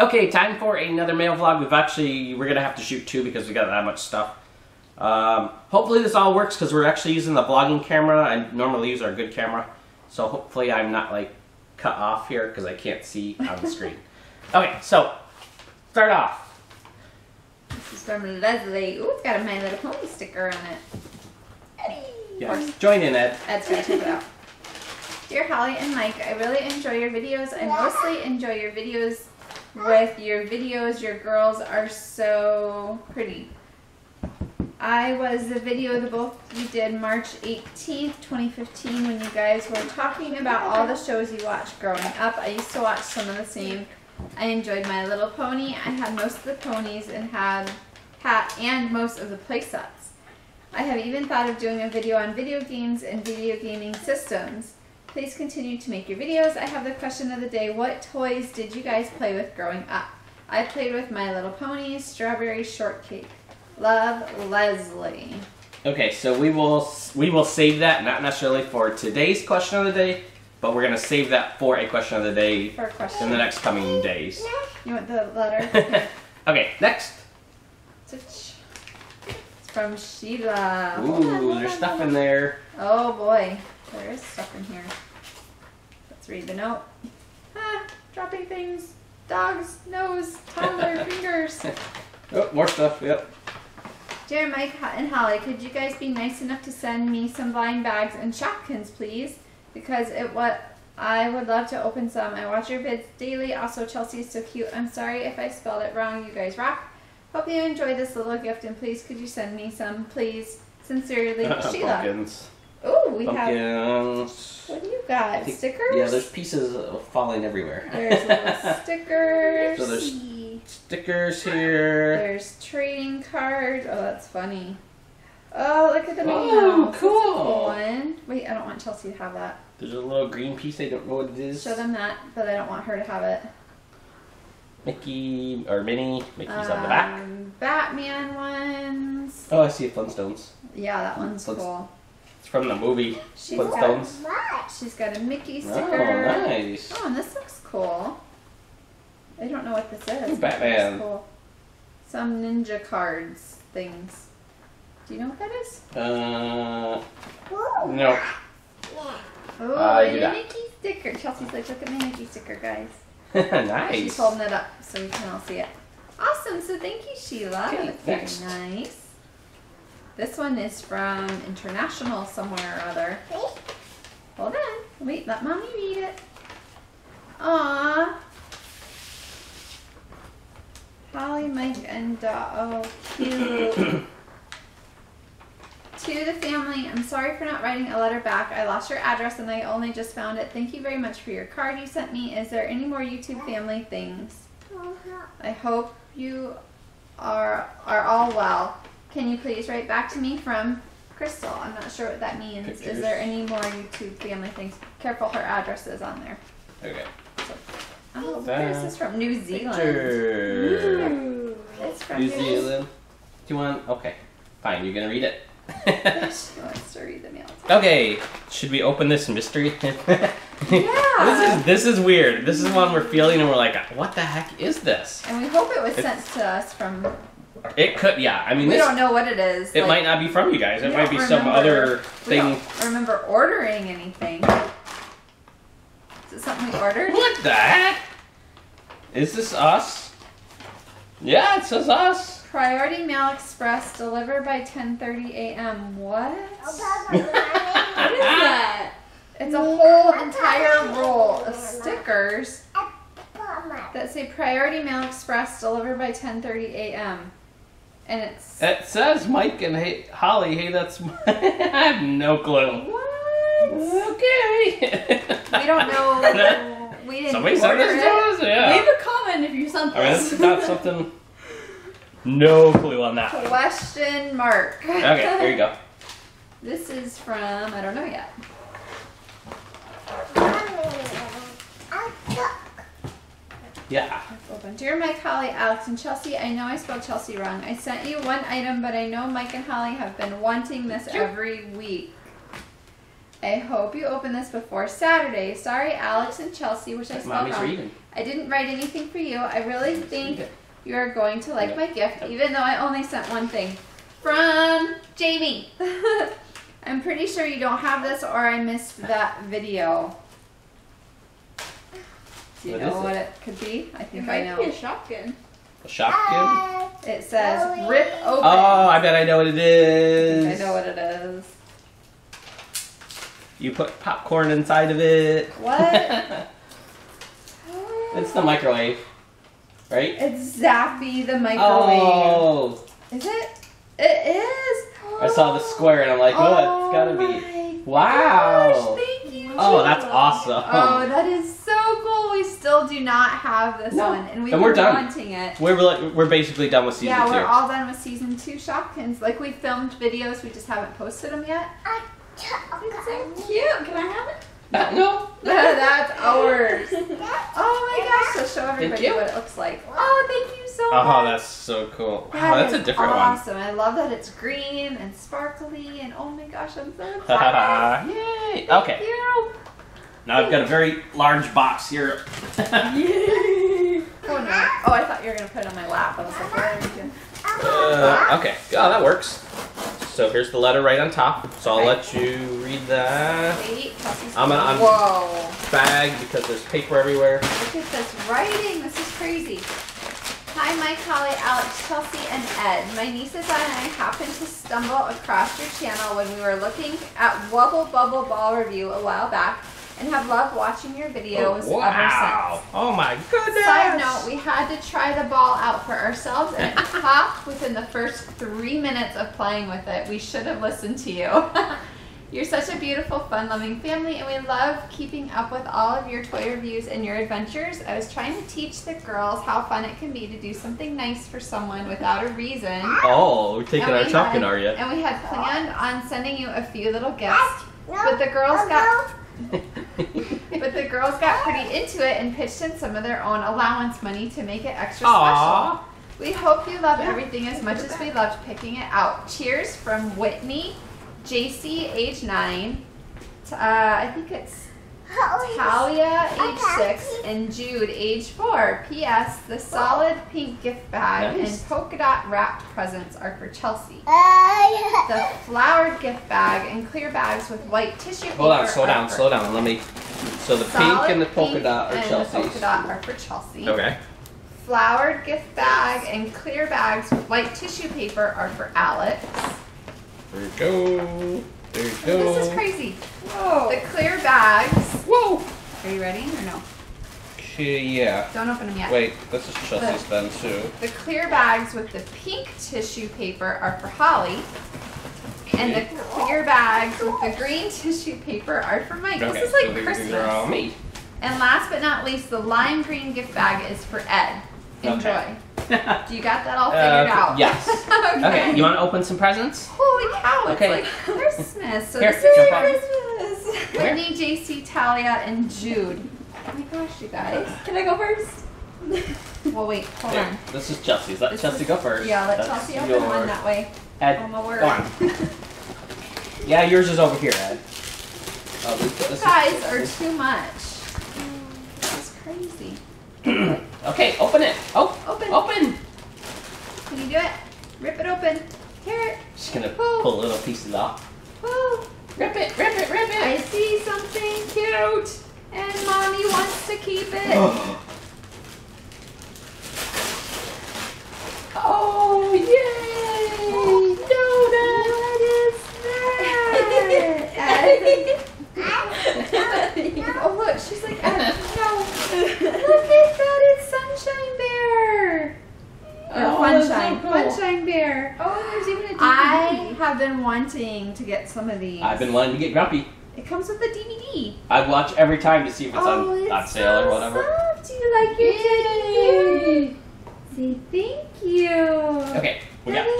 Okay, time for another mail vlog. We're going to have to shoot two because we got that much stuff. Hopefully this all works because we're actually using the vlogging camera. I normally use our good camera. So hopefully I'm not like cut off here because I can't see on the screen. Okay, so start off. This is from Leslie. Ooh, it's got a My Little Pony sticker on it. Eddie! Yes, join in, Ed. Ed's going to check it out. Dear Holly and Mike, I really enjoy your videos. I mostly enjoy your videos with your videos. Your girls are so pretty. I was the video of the both you did March 18th, 2015 when you guys were talking about all the shows you watched growing up. I used to watch some of the same. I enjoyed My Little Pony. I had most of the ponies and had most of the play sets. I have even thought of doing a video on video games and video gaming systems. Please continue to make your videos. I have the question of the day. What toys did you guys play with growing up? I played with My Little Pony, Strawberry Shortcake. Love, Leslie. Okay, so we will save that, not necessarily for today's question of the day, but we're going to save that for a question of the day in the next coming days. You want the letter? Okay, next. It's from Sheila. Ooh, there's stuff in there. Oh boy, there is stuff in here. Let's read the note. Ah, dropping things. Dog's nose, toddler, fingers. Oh, more stuff, yep. Dear Mike and Holly, could you guys be nice enough to send me some blind bags and Shopkins, please? Because I would love to open some. I watch your vids daily. Also, Chelsea is so cute. I'm sorry if I spelled it wrong. You guys rock. Hope you enjoyed this little gift, and please, could you send me some, please? Sincerely, Sheila. Pumpkins. Ooh, we Pumpkins. Have... What do you got? Think, stickers? Yeah, there's pieces falling everywhere. There's little stickers. So there's stickers here. There's trading cards. Oh, that's funny. Oh, look at the mini mouse. Oh, cool one. Wait, I don't want Chelsea to have that. There's a little green piece. I don't know what it is. Show them that, but I don't want her to have it. Mickey or Minnie. Mickey's on the back. Batman ones. Oh, I see Flintstones. Yeah, that one's cool. It's from the movie Flintstones. She's got a Mickey sticker. Oh, nice. Oh, and this looks cool. I don't know what this is. Ooh, Batman. Cool. Some ninja cards things. Do you know what that is? No. Oh, a Mickey sticker. Chelsea's like, look at my Mickey sticker, guys. Nice. She's holding it up so we can all see it. Awesome. So thank you, Sheila. Okay, that's very nice. This one is from International somewhere or other. Hey. Hold on. Wait, let Mommy read it. Aww. Holly, Mike, and Doc. Oh, cute. To the family, I'm sorry for not writing a letter back. I lost your address and I only just found it. Thank you very much for your card you sent me. Is there any more YouTube family things? I hope you are all well. Can you please write back to me from Crystal? I'm not sure what that means. Pictures. Is there any more YouTube family things? Careful, her address is on there. Okay. So, oh, where is this from? New Zealand. Ooh, it's from New Zealand. Do you want? Okay, fine. You're gonna read it. She wants to read the mail. Okay, should we open this mystery? Yeah. This is weird. This is one we're feeling and we're like, what the heck is this? And we hope it was sent to us from. It could, yeah. I mean, we don't know what it is. It might not be from you guys. It might be some other thing. I don't remember ordering anything. Is it something we ordered? What the heck? Is this us? Yeah, it says us. Priority Mail Express, delivered by 10:30 a.m. What? What is that? It's a whole entire roll of stickers that say Priority Mail Express, delivered by 10:30 a.m. And it says Mike and Holly. Hey, that's Mike. I have no clue. What? Okay. We don't know. We didn't. Somebody sent this to us? Yeah. Leave a comment if you sent this. It's not something. No clue on that. Question mark. Okay, there you go. This is from, I don't know yet. Yeah. Let's open. Dear Mike, Holly, Alex, and Chelsea, I know I spelled Chelsea wrong. I sent you one item, but I know Mike and Holly have been wanting this every week. I hope you open this before Saturday. Sorry, Alex and Chelsea, which I spelled wrong. I didn't write anything for you. I really think you are going to like my gift, even though I only sent one thing. From Jamie. I'm pretty sure you don't have this, or I missed that video. Do you know what it could be? I think I know. It might be a Shopkin. A Shopkin? It says, rip open. Oh, I bet I know what it is. I think I know what it is. You put popcorn inside of it. What? It's the microwave, right? It's Zappy the microwave. Oh. Is it? It is. Oh. I saw the square and I'm like, oh, it's gotta be. Wow. Gosh, thank you. Oh, that's awesome. Oh, that is so cool. We still do not have this one, and we're wanting it. We're basically done with season two. Yeah, we're all done with season two, Shopkins. Like, we filmed videos, we just haven't posted them yet. It's so cute. Can I have it? No. That's ours. Oh my gosh. So show everybody what it looks like. Oh, thank you so much. Oh, that's so cool. Wow, that's a different one. Awesome. I love that it's green and sparkly, and oh my gosh, I'm so excited. Yay. Thank you. Now I've got a very large box here. Yay. Oh, no. Oh, I thought you were going to put it on my lap. I was like, where are you doing? Okay. Oh, that works. So here's the letter right on top. So I'll let you read that. Wait, I'm bagged because there's paper everywhere. Look at this writing. This is crazy. Hi, Mike, Holly, Alex, Chelsea, and Ed. My nieces and I happened to stumble across your channel when we were looking at Wubble Bubble Ball review a while back, and have loved watching your videos ever since. Oh my goodness! Side note, we had to try the ball out for ourselves, and it popped within the first 3 minutes of playing with it. We should have listened to you. You're such a beautiful, fun-loving family, and we love keeping up with all of your toy reviews and your adventures. I was trying to teach the girls how fun it can be to do something nice for someone without a reason. Oh, we're taking our Chopkin, are you? And we had planned on sending you a few little gifts, but the girls got... but the girls got pretty into it and pitched in some of their own allowance money to make it extra special. We hope you love everything as much as we loved picking it out. Cheers from Whitney, JC, age 9, I think it's Talia, age 6, and Jude, age 4. P.S. The solid pink gift bag and polka dot wrapped presents are for Chelsea. The flowered gift bag and clear bags with white tissue paper. Hold on, slow down, slow down. Let me. So the pink and the polka dot are Chelsea's. The polka dot are for Chelsea. Okay. Flowered gift bag and clear bags with white tissue paper are for Alex. There you go. There you go. This is crazy. Whoa. The clear bags. Whoa. Are you ready or no? Yeah. Don't open them yet. Wait, this is Chelsea's then too. The clear bags with the pink tissue paper are for Holly. And the clear bags with the green tissue paper are for Mike. Okay, this is like Christmas. Me. And last but not least, the lime green gift bag is for Ed. Enjoy. Okay. Do you got that all figured out? Yes. Okay. You want to open some presents? Holy cow, it's like Christmas. So this is Christmas. Whitney, JC, Talia, and Jude. Oh my gosh, you guys. Can I go first? Well, wait, hold on. This is Chelsea's. Let Chelsea go first. Yeah, let Chelsea open one that way. Ed, oh, my word. Yeah, yours is over here, Ed. You guys are too much. That's crazy. Okay, open it. Oh, open. Open. Can you do it? Rip it open. Here. She's gonna pull little pieces off. Woo. Rip it, rip it, rip it. I see something cute, and mommy wants to keep it. Oh, yay! Donut. What is that? Oh, look, she's like, look at that, it's Sunshine Bear. Sunshine Bear. Oh, there's even a DVD. I have been wanting to get some of these. I've been wanting to get Grumpy. It comes with a DVD. I'd watch every time to see if it's on sale or whatever. Do you like your teddy bear? Say thank you. Okay,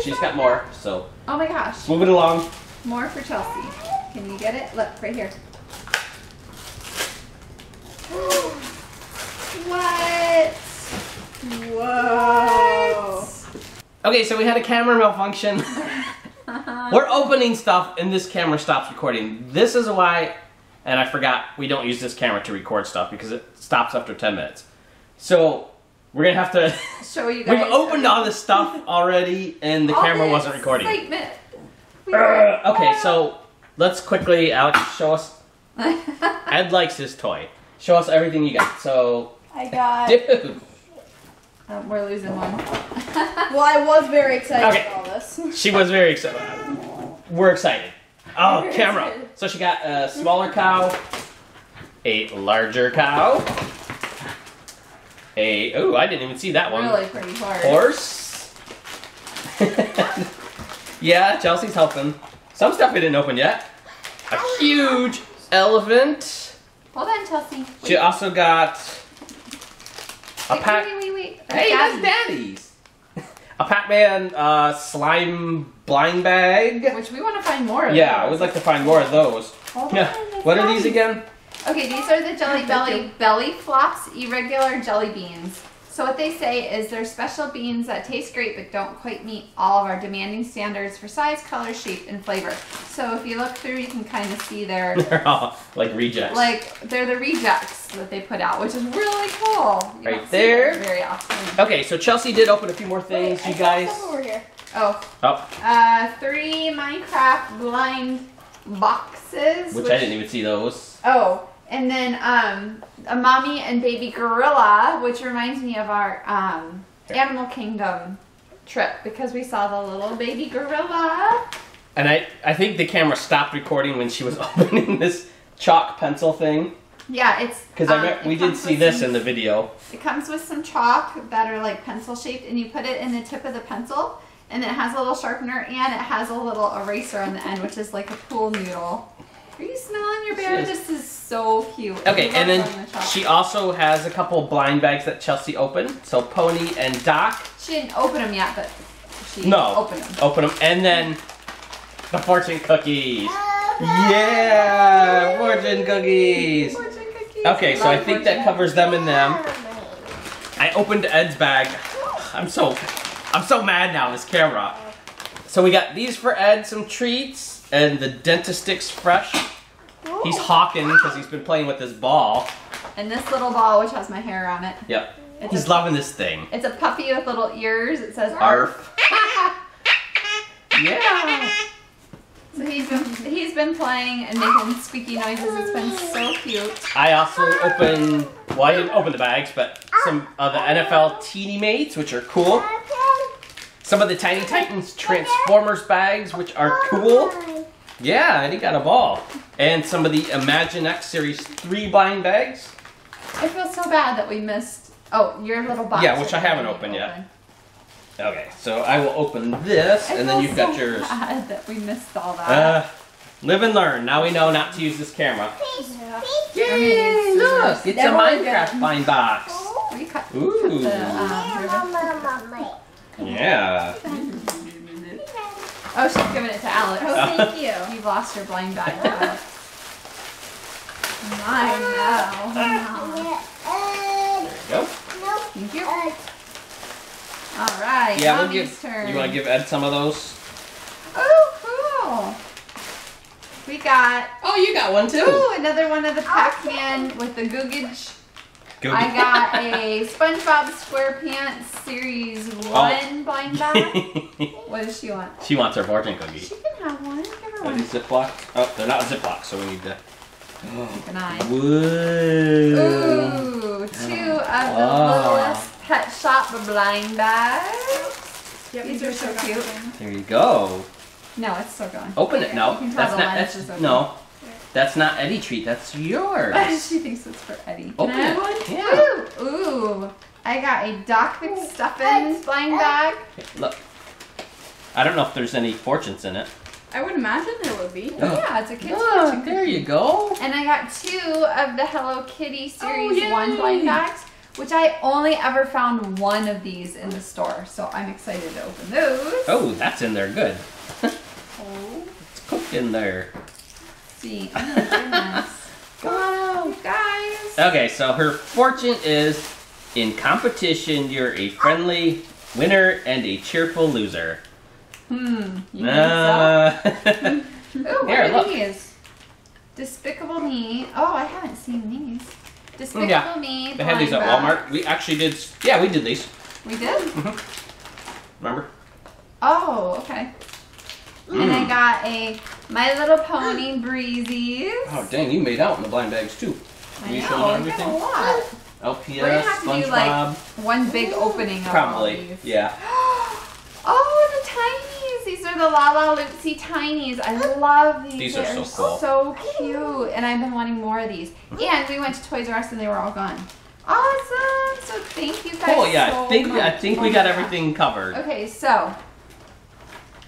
she's got more, so. Oh my gosh. Move it along. More for Chelsea. Can you get it? Look, right here. What? Whoa. What? Okay, so we had a camera malfunction. We're opening stuff and this camera stops recording. This is why, and I forgot, we don't use this camera to record stuff because it stops after 10 minutes. So we're going to have to show you guys. We've opened all this stuff already and the camera wasn't recording. Okay, so let's quickly, Alex, show us. Ed likes his toy. Show us everything you got. So I got. Dude. We're losing one. Well, I was very excited about all this. She was very excited. We're excited. Oh, we're camera. Excited. So she got a smaller cow, a larger cow, a oh, I didn't even see that one. Really pretty hard. Horse. Yeah, Chelsea's helping. Some stuff we didn't open yet. A huge elephant. Hold on, Chelsea. She also got a pack. Wait. Hey, that's Daddy's. A Pac-Man slime blind bag. Which we want to find more of. Yeah, I would like to find more of those. Yeah. What are these again? Okay, these are the Jelly Belly Belly Flops Irregular Jelly Beans. So what they say is they're special beans that taste great but don't quite meet all of our demanding standards for size, color, shape, and flavor. So if you look through, you can kind of see they're all like rejects. Like they're the rejects that they put out, which is really cool. You right there. Very awesome. Okay, so Chelsea did open a few more things, you guys. Over here. Three Minecraft blind boxes. Which I didn't even see those. Oh. And then a mommy and baby gorilla, which reminds me of our Animal Kingdom trip because we saw the little baby gorilla. And I think the camera stopped recording when she was opening this chalk pencil thing. Yeah, it's because we did see this in the video. It comes with some chalk that are like pencil shaped, and you put it in the tip of the pencil, and it has a little sharpener and it has a little eraser on the end, which is like a pool noodle. Are you smelling your bear? This is so cute. Okay, and then she also has a couple blind bags that Chelsea opened. So Pony and Doc. She didn't open them yet, but she opened them. And then the fortune cookies. Yeah, fortune cookies. Okay, so I think that covers them and them. I opened Ed's bag. I'm so mad now. This camera. So we got these for Ed, some treats. And the Dentistix Fresh. Ooh. He's hawking because he's been playing with this ball. And this little ball, which has my hair on it. Yep. It's he's loving this thing. It's a puppy with little ears. It says ARF. Yeah. So he's been playing and making squeaky noises. It's been so cute. I also opened, well, I didn't open the bags, but some of the NFL Teeny Mates, which are cool. Some of the Tiny Titans Transformers bags, which are cool. Yeah, Eddie got a ball. And some of the Imagine X Series 3 blind bags. I feel so bad that we missed, oh, your little box. Yeah, which I haven't opened yet. Okay, so I will open this, and then you've got yours. I feel so bad that we missed all that. Live and learn. Now we know not to use this camera. Yeah. Yay, look, it's a Minecraft blind box. Ooh. Yeah. Oh, she's giving it to Alex. Oh, thank you. You've lost your blind bag, Alex. There you go. Thank you. All right. Yeah, Mommy's turn. You want to give Ed some of those? Oh, cool. We got. Oh, you got one too. Oh, another one of the Pac-Man with the googage. I got a SpongeBob SquarePants Series 1 blind bag. What does she want? She wants her fortune cookie. She can have one. Give her one. Ziploc? Oh, they're not Ziploc, so we need to keep an eye. Whoa. Ooh, two of the Littlest Pet Shop blind bags. Yep, these are so cute. There you go. No, it's still going. Open it. No, that's not. That's not Eddie treat, that's yours. She thinks it's for Eddie. Open it. One? Yeah. Ooh, ooh. I got a Doc McStuffins blind bag. Okay, look. I don't know if there's any fortunes in it. I would imagine there would be. Yeah, it's a kid's fortune cookie. There you go. And I got two of the Hello Kitty Series 1 blind bags, which I only ever found one of these in the store. So I'm excited to open those. Oh, that's in there good. It's cooked in there. See. Oh my goodness. Wow, guys. Okay, so her fortune is in competition, you're a friendly winner and a cheerful loser. You think so? Ooh, what are these? Despicable Me. Oh, I haven't seen these. Despicable Me. They had these at Walmart. We actually did. Yeah, we did these. We did? Mm-hmm. Remember? Oh, okay. Mm. And I got a My Little Pony Breezies. Oh, dang, you made out in the blind bags, too. You showed everything? I know, I got a lot. LPS, we're gonna have to SpongeBob. Do, like, one big opening of probably, all these. Yeah. Oh, the tinies. These are the La La Loopsy tinies. I love these. These are so cool. So cute. And I've been wanting more of these. And we went to Toys R Us and they were all gone. Awesome. So thank you guys so much. I think we got everything covered. Okay, so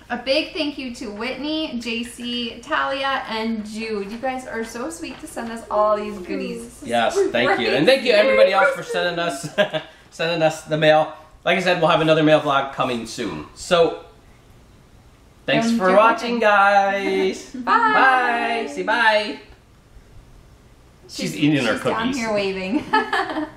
a big thank you to Whitney, JC, Talia, and Jude. You guys are so sweet to send us all these goodies. Yes, thank you. And thank you everybody else for sending us the mail. Like I said, we'll have another mail vlog coming soon. So thanks for watching, guys. Bye. Bye. Say bye. She's eating her cookies. She's down here waving.